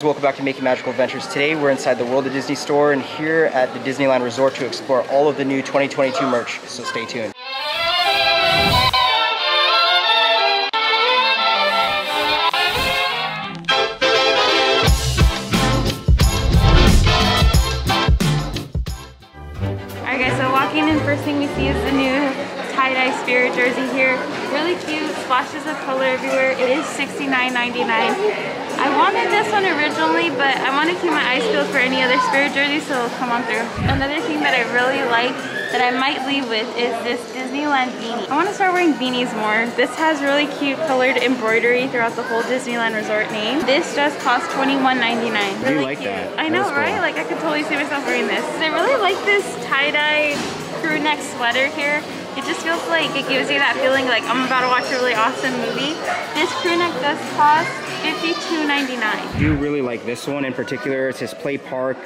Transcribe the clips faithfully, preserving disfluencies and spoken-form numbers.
Welcome back to Making Magical Adventures. Today we're inside the World of Disney Store and here at the Disneyland Resort to explore all of the new twenty twenty-two merch, so stay tuned. Alright guys, so walking in, first thing we see is the new tie-dye Spirit jersey here. Really cute, splashes of color everywhere. It is sixty-nine ninety-nine. I wanted this one originally, but I want to keep my eyes peeled for any other Spirit jersey, so it'll come on through. Another thing that I really like that I might leave with is this Disneyland beanie. I want to start wearing beanies more. This has really cute colored embroidery throughout the whole Disneyland Resort name. This just cost twenty-one ninety-nine. Really like cute. That. I know, that right? Cool. Like I could totally see myself wearing this. I really like this tie-dye crew neck sweater here. It just feels like it gives you that feeling like I'm about to watch a really awesome movie. This crew neck does cost fifty-two ninety-nine. You really like this one in particular. It says Play Park.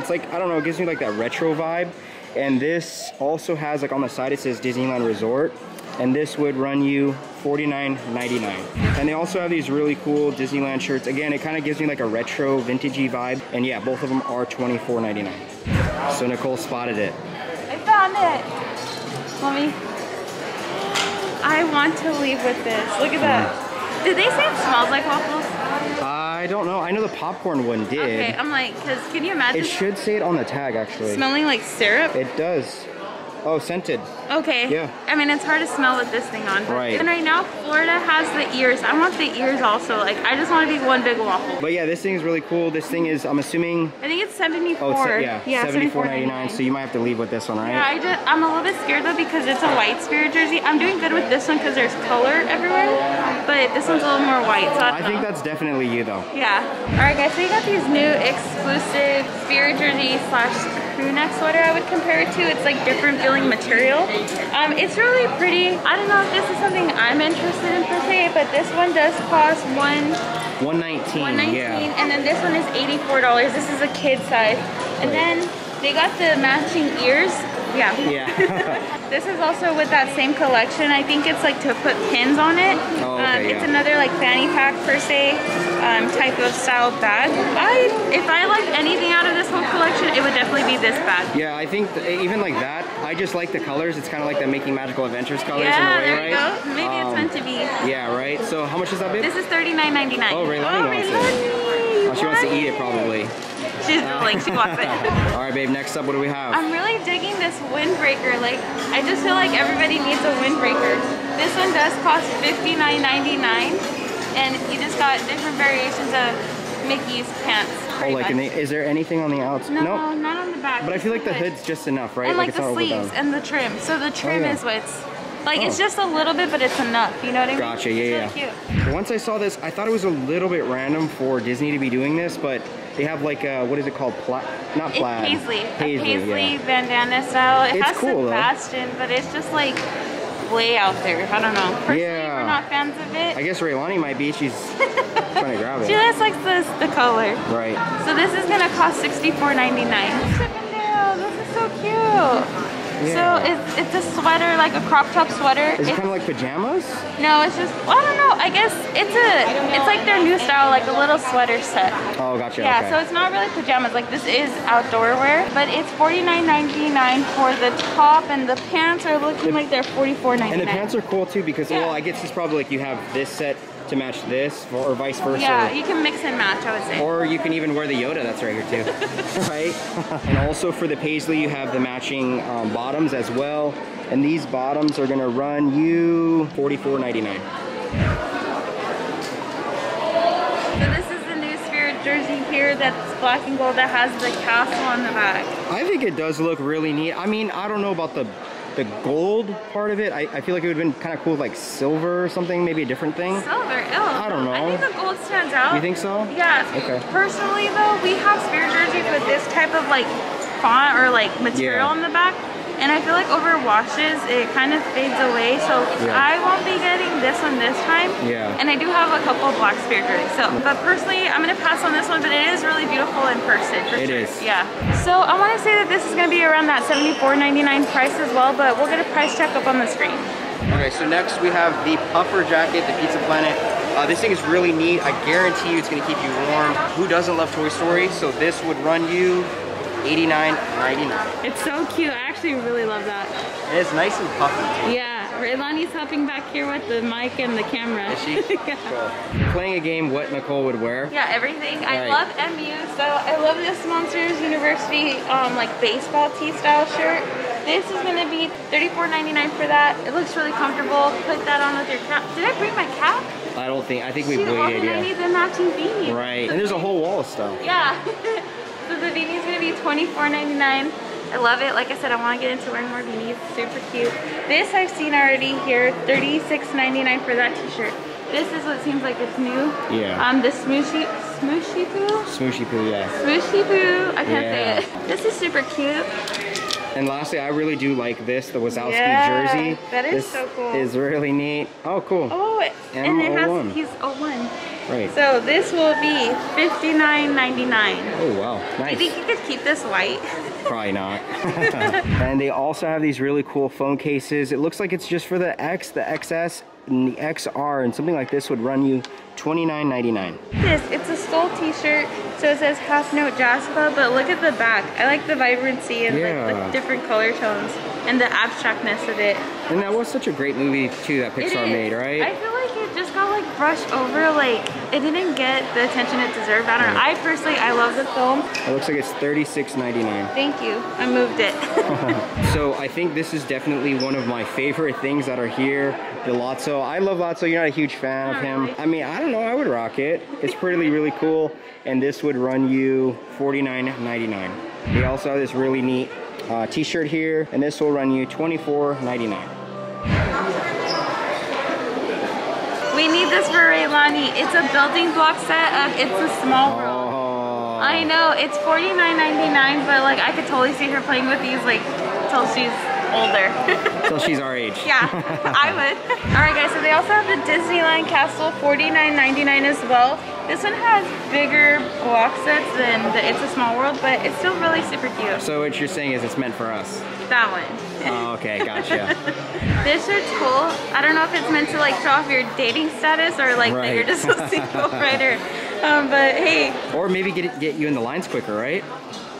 It's like, I don't know, it gives me like that retro vibe. And this also has, like on the side, it says Disneyland Resort. And this would run you forty-nine ninety-nine. And they also have these really cool Disneyland shirts. Again, it kind of gives me like a retro, vintagey vibe. And yeah, both of them are twenty-four ninety-nine. So Nicole spotted it. I found it. Mommy, I want to leave with this. Look at that. Did they say it smells like waffles? I don't know. I know the popcorn one did. Okay, I'm like, because can you imagine? It should say it on the tag, actually. Smelling like syrup? It does. Oh, scented. Okay. Yeah. I mean, it's hard to smell with this thing on. Right. And right now, Florida has the ears. I want the ears also. Like, I just want to be one big waffle. But yeah, this thing is really cool. This thing is, I'm assuming. I think it's seventy-four dollars. Oh, it's, yeah. Yeah, seventy-four ninety-nine. So you might have to leave with this one, right? Yeah, I just, I'm a little bit scared though because it's a white Spirit jersey. I'm doing good with this one because there's color everywhere. But this one's a little more white. So I, I think that's definitely you though. Yeah. All right, guys. So you got these new exclusive Spirit jersey slash crew neck sweater. I would compare it to. It's like different feeling material. Um, it's really pretty. I don't know if this is something I'm interested in per se, but this one does cost one. one nineteen. Yeah. And then this one is eighty-four dollars. This is a kid size. And then they got the matching ears. Yeah. Yeah. This is also with that same collection. I think it's like to put pins on it. Oh, okay, um, yeah. It's another like fanny pack per se um, type of style bag. I, if I liked anything out of this whole collection, it would definitely be this bag. Yeah, I think th even like that, I just like the colors. It's kind of like the Making Magical Adventures colors yeah, in a way, right? Yeah, there you go. Maybe um, it's meant to be. Yeah, right? So how much is that, babe? This is thirty-nine ninety-nine. Oh, Raylani oh, wants Raylani. it. Oh, she wants to eat it probably. She's like, she wants it. All right, babe, next up, what do we have? I'm really digging this windbreaker. Like, I just feel like everybody needs a windbreaker. This one does cost fifty-nine ninety-nine, and you just got different variations of Mickey's pants. Oh, like, in the, is there anything on the outside? No, nope. Not on the back. But I feel like the hood's just enough, right? And like, like the sleeves and the trim. So the trim oh, yeah. is what's... Like, oh. It's just a little bit, but it's enough, you know what I mean? Gotcha, yeah, it's really yeah. cute. Once I saw this, I thought it was a little bit random for Disney to be doing this, but they have like a, what is it called? Pla not plaid. It's paisley. Paisley, a paisley yeah. bandana style. It it's has cool, Sebastian, though. But it's just like way out there. I don't know. Personally, yeah. we're not fans of it. I guess Raylani might be. She's trying to grab it. She just likes this, the color. Right. So this is going to cost sixty-four ninety-nine. Look at them. This is so cute. Yeah. So it's, it's a sweater, like a crop top sweater. Is it kind of like pajamas? No, it's just, well, I don't know. I guess it's a, it's like their new style, like a little sweater set. Oh, gotcha. Yeah, okay. So it's not really pajamas. Like this is outdoor wear, but it's forty-nine ninety-nine for the top, and the pants are looking it, like they're forty-four ninety-nine. And the pants are cool too because, yeah. well, I guess it's probably like you have this set to match this or vice versa. Yeah, you can mix and match, I would say. Or you can even wear the Yoda that's right here too. Right? And also for the paisley, you have the matching um, bottoms as well. And these bottoms are gonna run you forty-four ninety-nine. So this is the new Spirit jersey here that's black and gold that has the castle on the back. I think it does look really neat. I mean, I don't know about the The gold part of it, I, I feel like it would have been kind of cool with like silver or something, maybe a different thing. Silver, ew. I don't know. I think the gold stands out. You think so? Yeah. Okay. Personally though, we have Spirit jerseys with this type of like font or like material yeah. on the back. And I feel like over washes, it kind of fades away. So yeah. I won't be getting this one this time. Yeah. And I do have a couple of black Spirit jerseys. So, but personally, I'm going to pass on this one. But it is really beautiful in person. For it sure. is. Yeah. So I want to say that this is going to be around that seventy-four ninety-nine price as well. But we'll get a price check up on the screen. Okay, so next we have the puffer jacket, the Pizza Planet. Uh, this thing is really neat. I guarantee you it's gonna keep you warm. Who doesn't love Toy Story? So this would run you eighty-nine ninety-nine. It's so cute. I actually really love that. It is nice and puffy too. Yeah. Raylani's helping back here with the mic and the camera. Is she? Yeah. Cool. Playing a game, what Nicole would wear. Yeah, everything. Right. I love M U, so I love this Monsters University um, like baseball tee style shirt. This is gonna be thirty-four ninety-nine for that. It looks really comfortable. Put that on with your cap. Did I bring my cap? I don't think. I think we've waited. Yeah. I need the matching beanie. Right. And there's a whole wall of stuff. Yeah. So the beanie is gonna be twenty-four ninety-nine. I love it. Like I said, I want to get into wearing more beanies. Super cute. This I've seen already here. thirty-six ninety-nine for that t-shirt. This is what seems like it's new. Yeah. Um, the Smooshy, Smooshy poo? Smooshy poo, yeah. Smooshy poo. I can't yeah. say it. This is super cute. And lastly, I really do like this, the Wazowski yeah, jersey. That is this so cool. Is really neat. Oh, cool. Oh, it, and it has, he's oh one. Right. So this will be fifty-nine ninety-nine. Oh, wow. Nice. Do you think you could keep this white? Probably not. And they also have these really cool phone cases. It looks like it's just for the X, the X S, and the X R, and something like this would run you twenty-nine ninety-nine. This, it's a Stole t-shirt, so it says half note Jasper, but look at the back. I like the vibrancy and yeah. like, like different color tones and the abstractness of it. And that was such a great movie too that Pixar made, right? I feel like it just got like brushed over, like it didn't get the attention it deserved. I don't know. I personally, I love the film. It looks like it's thirty-six ninety-nine. Thank you, I moved it. So I think this is definitely one of my favorite things that are here, the Lotso. I love Lotso, you're not a huge fan not of him. Really. I mean, I don't know, I would rock it. It's pretty really cool. And this would run you forty-nine ninety-nine. They also have this really neat uh, t-shirt here, and this will run you twenty-four ninety-nine. We need this for Raylani. It's a building block set of It's a Small World. Oh. I know, it's forty-nine ninety-nine, but like I could totally see her playing with these like till she's older. Till she's our age. Yeah, I would. Alright guys, so they also have the Disneyland Castle, forty-nine ninety-nine as well. This one has bigger block sets than the It's a Small World, but it's still really super cute. So what you're saying is it's meant for us. That one. Oh, okay, gotcha. This shirt's cool. I don't know if it's meant to like show off your dating status or like right. that you're just a single writer. Um, but hey. Or maybe get it, get you in the lines quicker, right?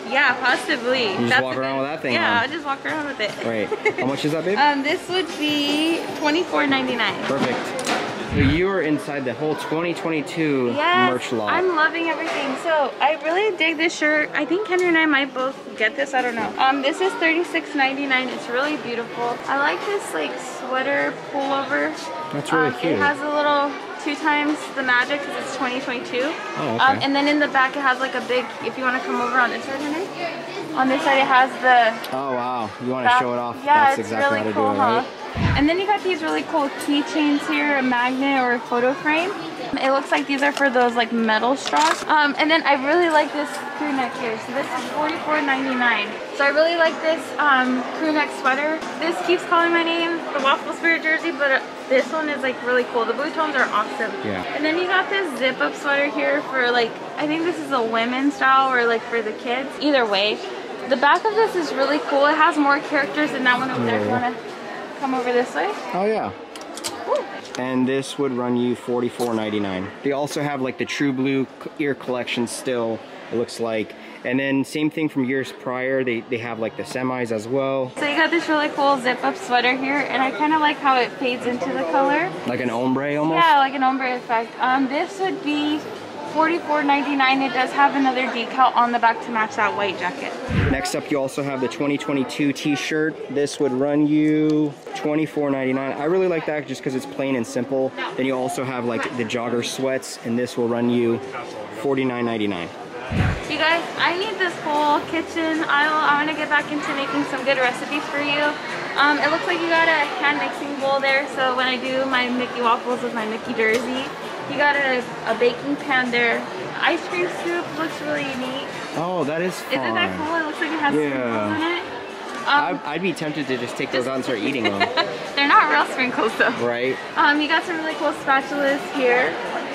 Yeah, possibly. You just That's walk around with that thing. Yeah, on. I'll just walk around with it. Right. How much is that, babe? Um, this would be twenty-four ninety-nine. Perfect. So you are inside the whole twenty twenty-two yes, merch lot. I'm loving everything. So I really dig this shirt. I think Henry and I might both get this. I don't know. Um, this is thirty-six ninety-nine. It's really beautiful. I like this like sweater pullover. That's really um, cute. It has a little two times the magic because it's twenty twenty-two. Oh, okay. Um, and then in the back it has like a big. If you want to come over on this side, Henry. On this side it has the. Oh wow! You want to show it off? Yeah, That's it's exactly really how cool, to do it, right? huh? And then you got these really cool keychains here, a magnet or a photo frame. It looks like these are for those like metal straws. Um, and then I really like this crew neck here. So this is forty-four ninety-nine. So I really like this um, crew neck sweater. This keeps calling my name, the Waffle Spirit jersey, but this one is like really cool. The blue tones are awesome. Yeah. And then you got this zip up sweater here for like, I think this is a women's style or like for the kids. Either way, the back of this is really cool. It has more characters than that one over there. If you wanna come over this way. Oh yeah. Ooh. And this would run you forty-four ninety-nine. They also have like the True Blue ear collection still, it looks like. And then same thing from years prior, they, they have like the semis as well. So you got this really cool zip up sweater here, and I kind of like how it fades into the color. Like an ombre almost? Yeah, like an ombre effect. Um, this would be forty-four ninety-nine. It does have another decal on the back to match that white jacket. Next up, you also have the twenty twenty-two t-shirt. This would run you twenty-four ninety-nine. I really like that just because it's plain and simple. Then you also have like the jogger sweats, and this will run you forty-nine ninety-nine. You guys, I need this whole kitchen aisle. I want to get back into making some good recipes for you. Um, it looks like you got a hand mixing bowl there, so when I do my Mickey waffles with my Mickey jersey, you got a, a baking pan there. Ice cream scoop looks really neat. Oh, that is fun. Isn't that cool? It looks like it has yeah. sprinkles in it. Um, I'd, I'd be tempted to just take those out and start eating them. They're not real sprinkles though. Right. Um, you got some really cool spatulas here.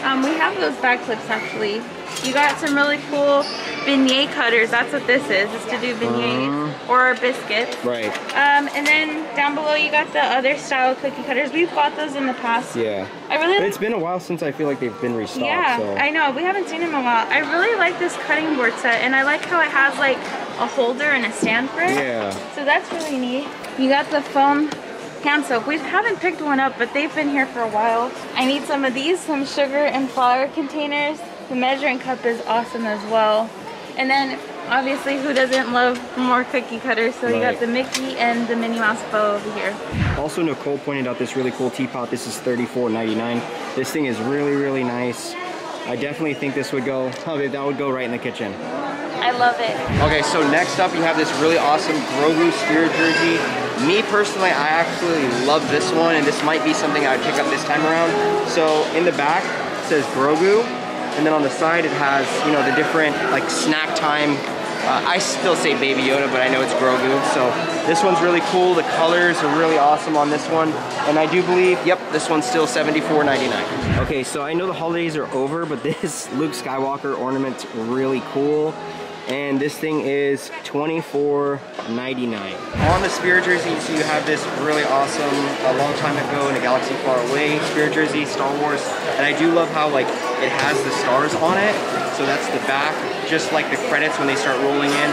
Um, we have those bag clips actually. You got some really cool beignet cutters. That's what this is. It's to do beignets uh, or biscuits. Right. Um, and then down below you got the other style cookie cutters. We've bought those in the past. Yeah. I really. But it's been a while since I feel like they've been restocked. Yeah, so. I know. We haven't seen them in a while. I really like this cutting board set, and I like how it has like a holder and a stand for it. Yeah. So that's really neat. You got the foam hand soap. We haven't picked one up, but they've been here for a while. I need some of these, some sugar and flour containers. The measuring cup is awesome as well. And then obviously who doesn't love more cookie cutters? So right. You got the Mickey and the Minnie Mouse bow over here. Also, Nicole pointed out this really cool teapot. This is thirty-four ninety-nine. This thing is really, really nice. I definitely think this would go, oh, that would go right in the kitchen. I love it. Okay, so next up you have this really awesome Grogu Spirit jersey. Me personally, I actually love this one, and this might be something I would pick up this time around. So in the back it says Grogu, and then on the side it has, you know, the different like snack time. Uh, I still say Baby Yoda, but I know it's Grogu. So this one's really cool. The colors are really awesome on this one. And I do believe, yep, this one's still seventy-four ninety-nine. Okay, so I know the holidays are over, but this Luke Skywalker ornament's really cool. And this thing is twenty-four ninety-nine. On the Spirit Jersey, so you have this really awesome, a long time ago in a galaxy far away, Spirit Jersey, Star Wars. And I do love how like it has the stars on it. So that's the back, just like the credits when they start rolling in.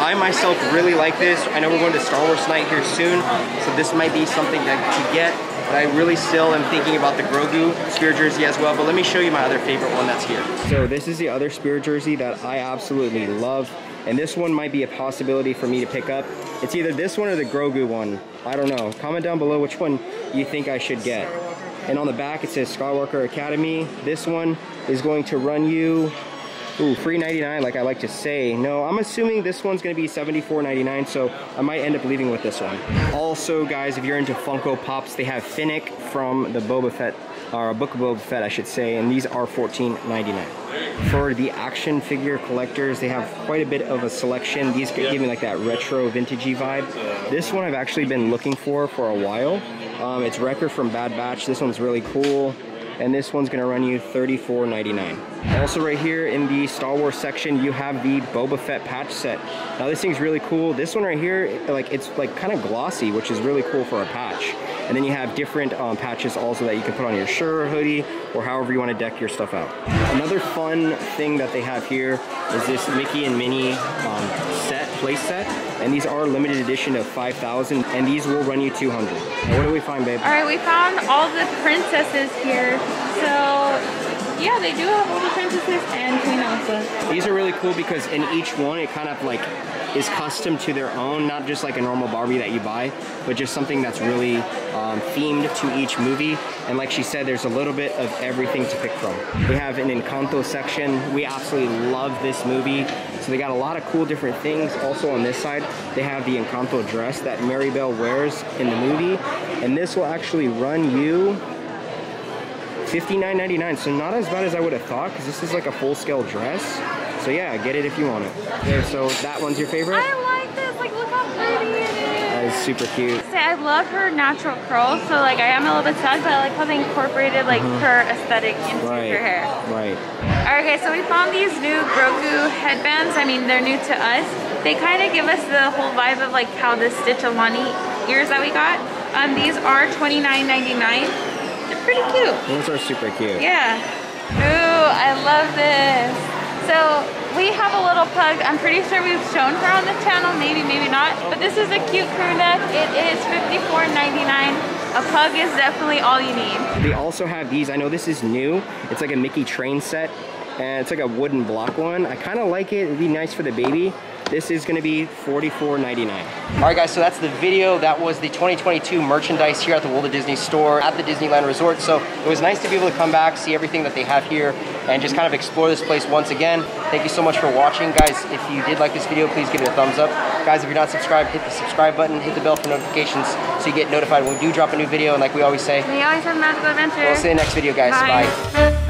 I myself really like this. I know we're going to Star Wars night here soon, so this might be something that to get. But I really still am thinking about the Grogu Spirit Jersey as well. But let me show you my other favorite one that's here. So this is the other Spirit Jersey that I absolutely love. And this one might be a possibility for me to pick up. It's either this one or the Grogu one. I don't know. Comment down below which one you think I should get. And on the back it says Skywalker Academy. This one is going to run you, ooh, three ninety-nine, like I like to say. No, I'm assuming this one's gonna be seventy-four ninety-nine, so I might end up leaving with this one. Also, guys, if you're into Funko Pops, they have Finnick from the Boba Fett, or Book of Boba Fett, I should say, and these are fourteen ninety-nine. For the action figure collectors, they have quite a bit of a selection. These give me like that retro vintagey vibe. This one I've actually been looking for for a while. Um, it's Wrecker from Bad Batch. This one's really cool. And this one's gonna run you thirty-four ninety-nine. Also right here in the Star Wars section, you have the Boba Fett patch set. Now this thing's really cool. This one right here, like it's like kind of glossy, which is really cool for a patch. And then you have different um, patches also that you can put on your shirt or hoodie or however you wanna deck your stuff out. Another fun thing that they have here is this Mickey and Minnie um, set, place set. And these are limited edition of five thousand, and these will run you two hundred. Now, what do we find, babe? All right, we found all the princesses here. So yeah, they do have all the princesses and Queen Elsa. These are really cool because in each one, it kind of like is custom to their own, not just like a normal Barbie that you buy, but just something that's really um, themed to each movie. And like she said, there's a little bit of everything to pick from. We have an Encanto section. We absolutely love this movie. So they got a lot of cool different things. Also on this side, they have the Encanto dress that Mary Belle wears in the movie. And this will actually run you fifty-nine ninety-nine, so not as bad as I would have thought, because this is like a full-scale dress. So yeah, get it if you want it. Okay, so that one's your favorite? I like this, like look how pretty it is. That is super cute. I love her natural curls, so like I am a little bit sad, but I like how they incorporated like mm-hmm. her aesthetic into right. her hair. Right. All right, guys, so we found these new Grogu headbands. I mean, they're new to us. They kind of give us the whole vibe of like how the Stitch-A-Lani ears that we got. Um, these are twenty-nine ninety-nine. They're pretty cute. Those are super cute. Yeah. Ooh, I love this. So we have a little pug. I'm pretty sure we've shown her on the channel. Maybe, maybe not. But this is a cute crew neck. It is fifty-four ninety-nine. A pug is definitely all you need. They also have these. I know this is new. It's like a Mickey train set. And it's like a wooden block one. I kind of like it. It'd be nice for the baby. This is gonna be forty-four ninety-nine. All right, guys, so that's the video. That was the twenty twenty-two merchandise here at the World of Disney Store at the Disneyland Resort. So it was nice to be able to come back, see everything that they have here, and just kind of explore this place once again. Thank you so much for watching. Guys, if you did like this video, please give it a thumbs up. Guys, if you're not subscribed, hit the subscribe button, hit the bell for notifications so you get notified when we do drop a new video. And like we always say, we always have magical adventures. We'll see you in the next video, guys. Bye. Bye.